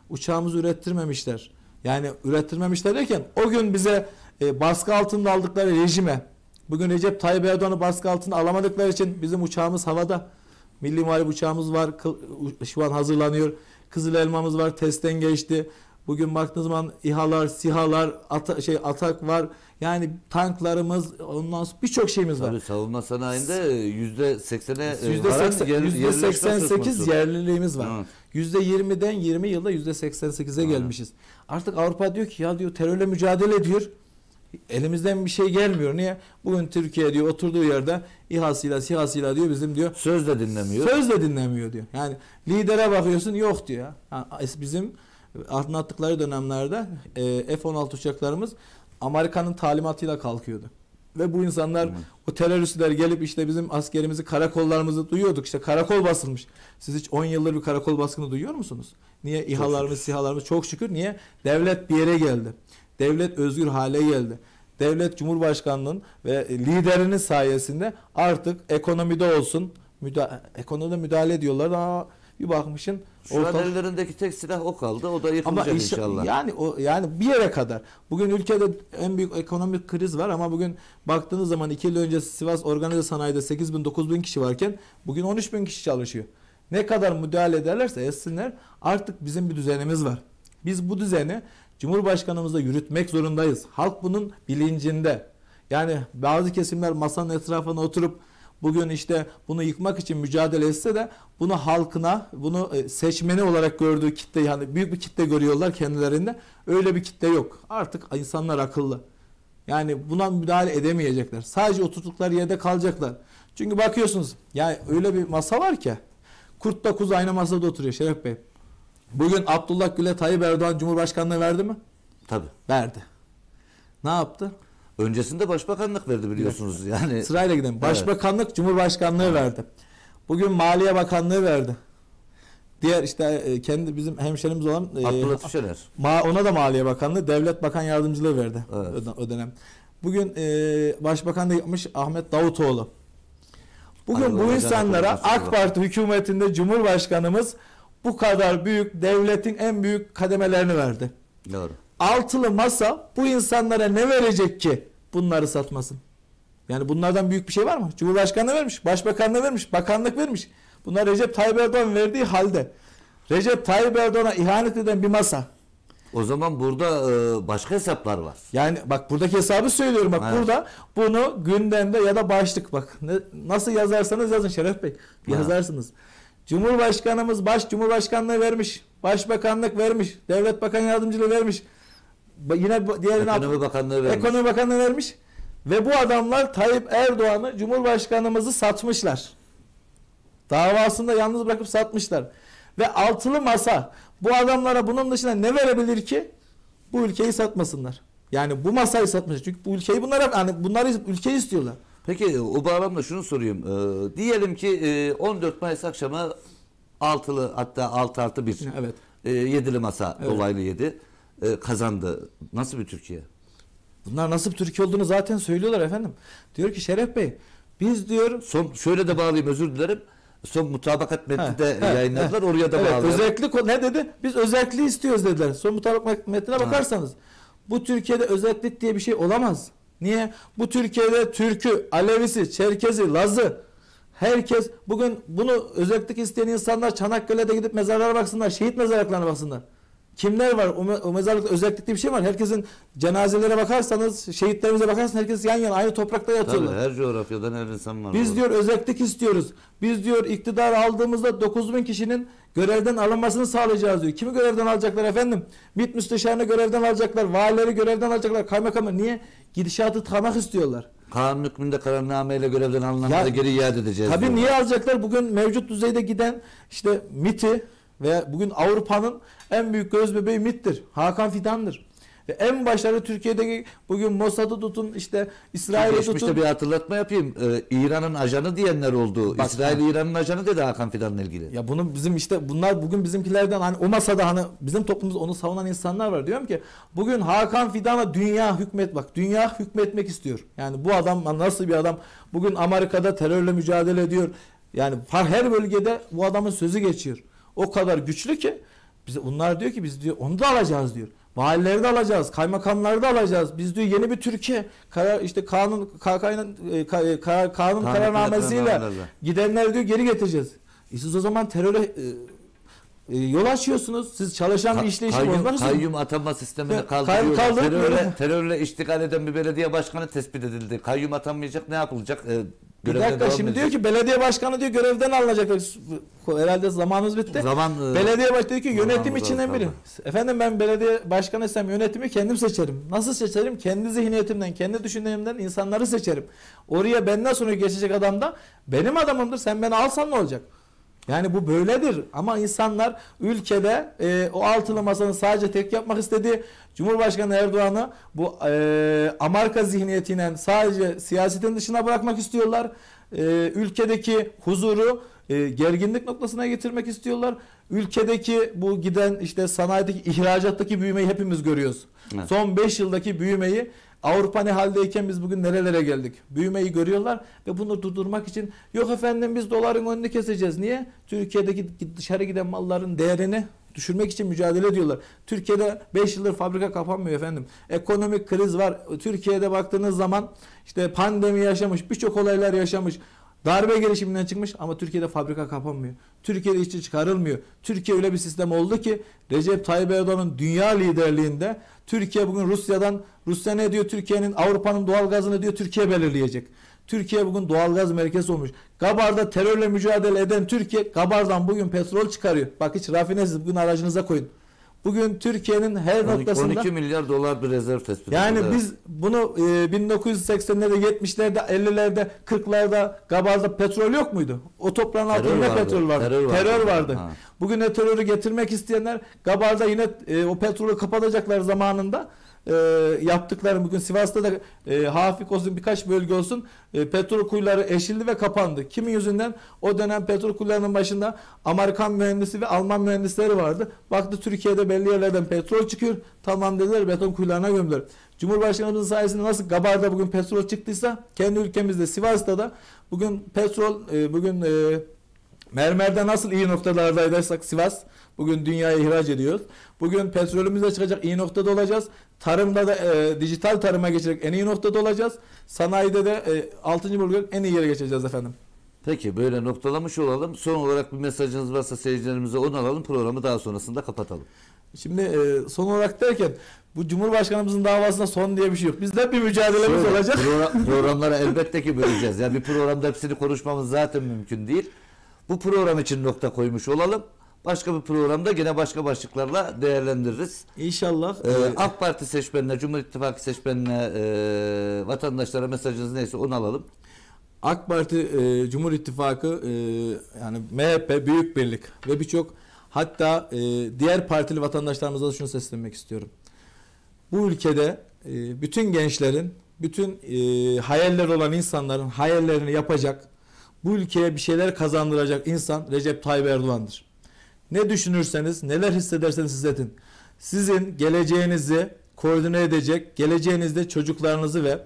Uçağımızı ürettirmemişler. Yani üretilmemişler derken o gün bize baskı altında aldıkları rejime, bugün Recep Tayyip Erdoğan'ı baskı altında alamadıkları için bizim uçağımız havada. Milli Muharip uçağımız var. Şu an hazırlanıyor. Kızıl elmamız var. Testten geçti. Bugün baktığınız zaman İHA'lar, SİHA'lar, atak var. Yani tanklarımız, ondan birçok şeyimiz var. Tabii savunma sanayinde %88 yerliliğimiz var. Evet. %20'den 20 yılda %88'e gelmişiz. Artık Avrupa diyor ki ya diyor terörle mücadele ediyor. Elimizden bir şey gelmiyor. Niye? Bugün Türkiye diyor oturduğu yerde İHA'sıyla, SİHA'sıyla diyor bizim diyor. Söz de dinlemiyor. Söz de dinlemiyor diyor. Yani lidere bakıyorsun yok diyor. Yani bizim anlattıkları dönemlerde F-16 uçaklarımız Amerika'nın talimatıyla kalkıyordu. Ve bu insanlar o teröristler gelip işte bizim askerimizi, karakollarımızı duyuyorduk. İşte karakol basılmış. Siz hiç 10 yıldır bir karakol baskını duyuyor musunuz? Niye? İHA'larımız, SİHA'larımız çok şükür. Niye? Devlet bir yere geldi. Devlet özgür hale geldi. Devlet Cumhurbaşkanlığının ve liderinin sayesinde artık ekonomide olsun, ekonomide müdahale ediyorlar. Daha bir bakmışın. Şu an ellerindeki tek silah o kaldı. O da yıkılacak ama inşallah. Yani bir yere kadar. Bugün ülkede en büyük ekonomik kriz var ama bugün baktığınız zaman 2 yıl önce Sivas organize sanayide 8.000-9.000 kişi varken bugün 13.000 kişi çalışıyor. Ne kadar müdahale ederlerse etsinler artık bizim bir düzenimiz var. Biz bu düzeni Cumhurbaşkanımızla yürütmek zorundayız. Halk bunun bilincinde. Yani bazı kesimler masanın etrafına oturup bugün işte bunu yıkmak için mücadele etse de bunu halkına, bunu seçmeni olarak gördüğü kitle, yani büyük bir kitle görüyorlar kendilerinde. Öyle bir kitle yok. Artık insanlar akıllı. Yani buna müdahale edemeyecekler. Sadece oturdukları yerde kalacaklar. Çünkü bakıyorsunuz yani öyle bir masa var ki kurt da kuzu aynı masada oturuyor Şeref Bey. Bugün Abdullah Gül'e Tayyip Erdoğan Cumhurbaşkanlığı verdi mi? Tabii. Verdi. Ne yaptı? Öncesinde başbakanlık verdi biliyorsunuz. Yani. Sırayla gidelim. Başbakanlık, evet. Cumhurbaşkanlığı verdi. Bugün Maliye Bakanlığı verdi. Diğer işte kendi bizim hemşerimiz olan Abdullah Gül'e. Ona da Maliye Bakanlığı, Devlet Bakan Yardımcılığı verdi. Evet. O dönem. Bugün başbakan da yapmış Ahmet Davutoğlu. Bugün bu insanlara AK Parti hükümetinde Cumhurbaşkanımız bu kadar büyük devletin en büyük kademelerini verdi. Doğru. Altılı masa bu insanlara ne verecek ki bunları satmasın? Yani bunlardan büyük bir şey var mı? Cumhurbaşkanı vermiş, başbakanlığı vermiş, bakanlık vermiş. Bunlar Recep Tayyip Erdoğan verdiği halde Recep Tayyip Erdoğan'a ihanet eden bir masa. O zaman burada başka hesaplar var. Yani bak buradaki hesabı söylüyorum. Bak evet. Burada bunu gündemde ya da başlık bak. Nasıl yazarsanız yazın Şeref Bey. Yazarsınız. Cumhurbaşkanımız baş Cumhurbaşkanlığı vermiş. Başbakanlık vermiş. Devlet Bakan Yardımcılığı vermiş. Yine diğerine Ekonomi Bakanlığı vermiş. Ve bu adamlar Tayyip Erdoğan'ı Cumhurbaşkanımızı satmışlar. Davasında yalnız bırakıp satmışlar. Ve altılı masa bu adamlara bunun dışında ne verebilir ki bu ülkeyi satmasınlar. Yani bu masayı satmışlar. Çünkü bu ülkeyi bunlar ülkeyi istiyorlar. Peki o bağlamda şunu sorayım. Diyelim ki 14 Mayıs akşamı altılı hatta 6+1 evet. Yedili masa evet. Dolaylı yedi kazandı. Nasıl bir Türkiye? Bunlar nasıl bir Türkiye olduğunu zaten söylüyorlar efendim. Diyor ki Şeref Bey biz diyor şöyle de bağlayayım özür dilerim. Son mutabakat metni de yayınladılar oraya da evet, bağlayalım. Özellik ne dedi? Biz özelliği istiyoruz dediler. Son mutabakat metnine bakarsanız bu Türkiye'de özellik diye bir şey olamaz. Niye? Bu Türkiye'de Türk'ü, Alevisi, Çerkezi, Laz'ı herkes bugün bunu özellik isteyen insanlar Çanakkale'de gidip mezarlara baksınlar, şehit mezarlıklarına baksınlar. Kimler var? O mezarlıkta özellik diye bir şey var. Herkesin cenazelere bakarsanız, şehitlerimize bakarsanız herkes yan yana aynı toprakta yatıyorlar. Tabii, her coğrafyadan her insan var. Biz orada. Diyor özellik istiyoruz. Biz diyor iktidar aldığımızda 9.000 kişinin görevden alınmasını sağlayacağız diyor. Kimi görevden alacaklar efendim? MİT müsteşarını görevden alacaklar, valileri görevden alacaklar, kaymakamı. Niye? Gidişatı tıkamak istiyorlar. Kanun hükmünde kararnameyle görevden alınanları geri iade edeceğiz. Tabii diyorlar. Niye alacaklar? Bugün mevcut düzeyde giden işte MİT'i ve bugün Avrupa'nın en büyük gözbebeği MİT'tir. Hakan Fidan'dır. Ve en başarılı Türkiye'deki bugün Mossad'ı tutun işte İsrail'i tutun. Geçmişte bir hatırlatma yapayım. İran'ın ajanı diyenler oldu. Bak, İsrail İran'ın ajanı dedi Hakan Fidan'la ilgili. Ya bunu bizim işte bunlar bugün bizimkilerden hani o masada hani bizim toplumumuz onu savunan insanlar var. Diyorum ki bugün Hakan Fidan'a dünya hükmet bak. Dünya hükmetmek istiyor. Yani bu adam nasıl bir adam? Bugün Amerika'da terörle mücadele ediyor. Yani her bölgede bu adamın sözü geçiyor. O kadar güçlü ki bize onlar diyor ki biz diyor onu da alacağız diyor. Mahalleleri de alacağız, kaymakamları da alacağız. Biz diyor yeni bir Türkiye, işte kanun kararnamesiyle gidenler diyor geri getireceğiz. Siz o zaman teröre yol açıyorsunuz. Siz çalışan bir işleyişi bozmanız. Kayyum atama sistemini kaldırıyoruz. Terörle iştigal eden bir belediye başkanı tespit edildi. Kayyum atanmayacak, ne yapılacak? Bir dakika, şimdi diyor ki belediye başkanı diyor görevden alınacak. Herhalde zamanımız bitti. Belediye başkanı diyor ki yönetim içinden biri. Efendim ben belediye başkanı isem yönetimi kendim seçerim. Nasıl seçerim? Kendi zihniyetimden, kendi düşüncelerimden insanları seçerim. Oraya benden sonra geçecek adam da benim adamımdır. Sen beni alsan ne olacak? Yani bu böyledir. Ama insanlar ülkede o altılı masanın sadece tek yapmak istediği Cumhurbaşkanı Erdoğan'ı bu Amerika zihniyetiyle sadece siyasetin dışına bırakmak istiyorlar. Ülkedeki huzuru gerginlik noktasına getirmek istiyorlar. Ülkedeki bu giden işte sanayideki, ihracattaki büyümeyi hepimiz görüyoruz. Evet. Son 5 yıldaki büyümeyi, Avrupa ne haldeyken biz bugün nerelere geldik? Büyümeyi görüyorlar ve bunu durdurmak için yok efendim biz doların önünü keseceğiz. Niye? Türkiye'deki dışarı giden malların değerini düşürmek için mücadele ediyorlar. Türkiye'de 5 yıldır fabrika kapanmıyor efendim. Ekonomik kriz var. Türkiye'de baktığınız zaman işte pandemi yaşamış, birçok olaylar yaşamış. Darbe girişiminden çıkmış ama Türkiye'de fabrika kapanmıyor. Türkiye'de işçi çıkarılmıyor. Türkiye öyle bir sistem oldu ki Recep Tayyip Erdoğan'ın dünya liderliğinde Türkiye bugün Rusya'dan, Rusya ne diyor? Türkiye'nin, Avrupa'nın doğalgazını diyor Türkiye belirleyecek. Türkiye bugün doğalgaz merkezi olmuş. Gabar'da terörle mücadele eden Türkiye, Gabar'dan bugün petrol çıkarıyor. Bak hiç rafinesiz, bugün aracınıza koyun. Bugün Türkiye'nin her noktasında 12 milyar dolar bir rezerv tespit edildi. Yani biz bunu 1980'lerde, 70'lerde, 50'lerde, 40'larda Gabar'da petrol yok muydu? O toprağın altında petrol vardı. Terör vardı. Bugün de terörü getirmek isteyenler Gabar'da yine o petrolü kapatacaklar zamanında. Yaptıkları bugün Sivas'ta da hafif olsun birkaç bölge olsun petrol kuyuları eşildi ve kapandı. Kimin yüzünden? O dönem petrol kuyularının başında Amerikan mühendisi ve Alman mühendisleri vardı. Baktı Türkiye'de belli yerlerden petrol çıkıyor. Tamam dediler, beton kuyularına gömdüler. Cumhurbaşkanımızın sayesinde nasıl Gabar'da bugün petrol çıktıysa kendi ülkemizde Sivas'ta da bugün petrol mermer'de nasıl iyi noktalardaysak Sivas bugün dünyaya ihraç ediyoruz. Bugün petrolümüzle çıkacak iyi noktada olacağız. Tarımda da dijital tarıma geçerek en iyi noktada olacağız. Sanayide de 6. bölge en iyi yere geçeceğiz efendim. Peki böyle noktalamış olalım. Son olarak bir mesajınız varsa seyircilerimize onu alalım. Programı daha sonrasında kapatalım. Şimdi son olarak derken bu Cumhurbaşkanımızın davasında son diye bir şey yok. Bizde bir mücadelemiz olacak. Programlara elbette ki böleceğiz. Yani bir programda hepsini konuşmamız zaten mümkün değil. Bu program için nokta koymuş olalım. Başka bir programda gene başka başlıklarla değerlendiririz. İnşallah. AK Parti seçmenine, Cumhur İttifakı seçmenine, vatandaşlara mesajınız neyse onu alalım. AK Parti, Cumhur İttifakı, yani MHP, Büyük Birlik ve birçok hatta diğer partili vatandaşlarımıza da şunu seslenmek istiyorum. Bu ülkede bütün gençlerin, bütün hayalleri olan insanların hayallerini yapacak, bu ülkeye bir şeyler kazandıracak insan Recep Tayyip Erdoğan'dır. Ne düşünürseniz, neler hissederseniz hissedin. Sizin geleceğinizi koordine edecek, geleceğinizde çocuklarınızı ve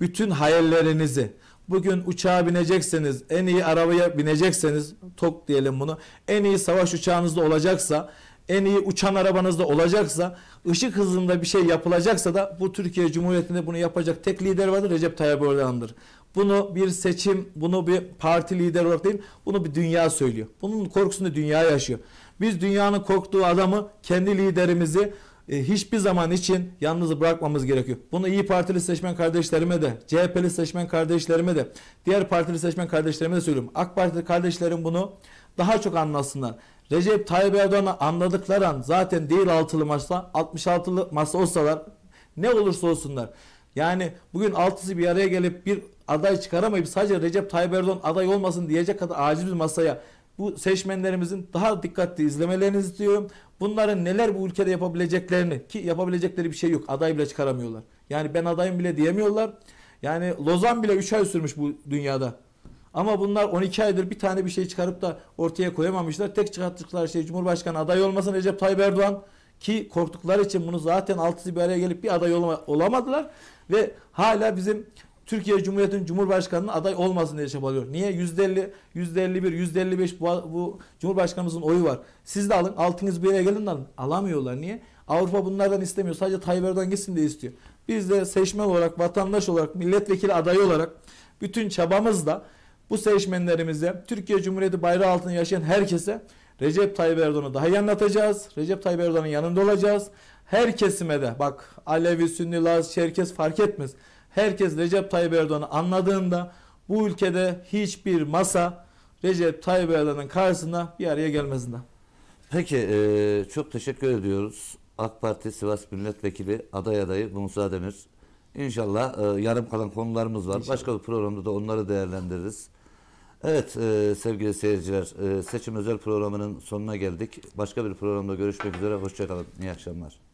bütün hayallerinizi, bugün uçağa binecekseniz, en iyi arabaya binecekseniz, TOK diyelim bunu, en iyi savaş uçağınızda olacaksa, en iyi uçan arabanızda olacaksa, ışık hızında bir şey yapılacaksa da bu Türkiye Cumhuriyeti'nde bunu yapacak tek lider vardır, Recep Tayyip Erdoğan'dır. Bunu bir seçim, bunu bir parti lideri olarak değil, bunu bir dünya söylüyor. Bunun korkusunu dünya yaşıyor. Biz dünyanın korktuğu adamı, kendi liderimizi hiçbir zaman için yalnız bırakmamız gerekiyor. Bunu İyi Partili seçmen kardeşlerime de, CHP'li seçmen kardeşlerime de, diğer partili seçmen kardeşlerime de söylüyorum. AK Partili kardeşlerim bunu daha çok anlasınlar. Recep Tayyip Erdoğan'ı anladıkları an zaten değil altılı masa, 66'lı masa olsalar ne olursa olsunlar. Yani bugün altısı bir araya gelip bir aday çıkaramayıp sadece Recep Tayyip Erdoğan aday olmasın diyecek kadar acil bir masaya bu seçmenlerimizin daha dikkatli izlemelerini istiyorum. Bunların neler bu ülkede yapabileceklerini, ki yapabilecekleri bir şey yok. Aday bile çıkaramıyorlar. Yani ben adayım bile diyemiyorlar. Yani Lozan bile 3 ay sürmüş bu dünyada. Ama bunlar 12 aydır bir tane bir şey çıkarıp da ortaya koyamamışlar. Tek çıkarttıkları şey Cumhurbaşkanı aday olmasın Recep Tayyip Erdoğan. Ki korktukları için bunu zaten altısı bir araya gelip bir aday olamadılar. Ve hala bizim Türkiye Cumhuriyeti'nin Cumhurbaşkanı'nın aday olmasın diye çabalıyor. Niye? %50, %51, %55 bu Cumhurbaşkanımızın oyu var. Siz de alın, altınız bir yere gelin de alın. Alamıyorlar. Niye? Avrupa bunlardan istemiyor. Sadece Tayyip Erdoğan gitsin diye istiyor. Biz de seçmen olarak, vatandaş olarak, milletvekili adayı olarak bütün çabamızla bu seçmenlerimize, Türkiye Cumhuriyeti bayrağı altında yaşayan herkese Recep Tayyip Erdoğan'ı daha iyi anlatacağız. Recep Tayyip Erdoğan'ın yanında olacağız. Her kesime de bak, Alevi, Sünni, Laz, Çerkes fark etmez. Herkes Recep Tayyip Erdoğan'ı anladığında bu ülkede hiçbir masa Recep Tayyip Erdoğan'ın karşısına bir araya gelmesinde. Peki, çok teşekkür ediyoruz. AK Parti Sivas Milletvekili aday adayı Musa Demir. İnşallah yarım kalan konularımız var. İnşallah. Başka bir programda da onları değerlendiririz. Evet sevgili seyirciler, seçim özel programının sonuna geldik. Başka bir programda görüşmek üzere. Hoşçakalın. İyi akşamlar.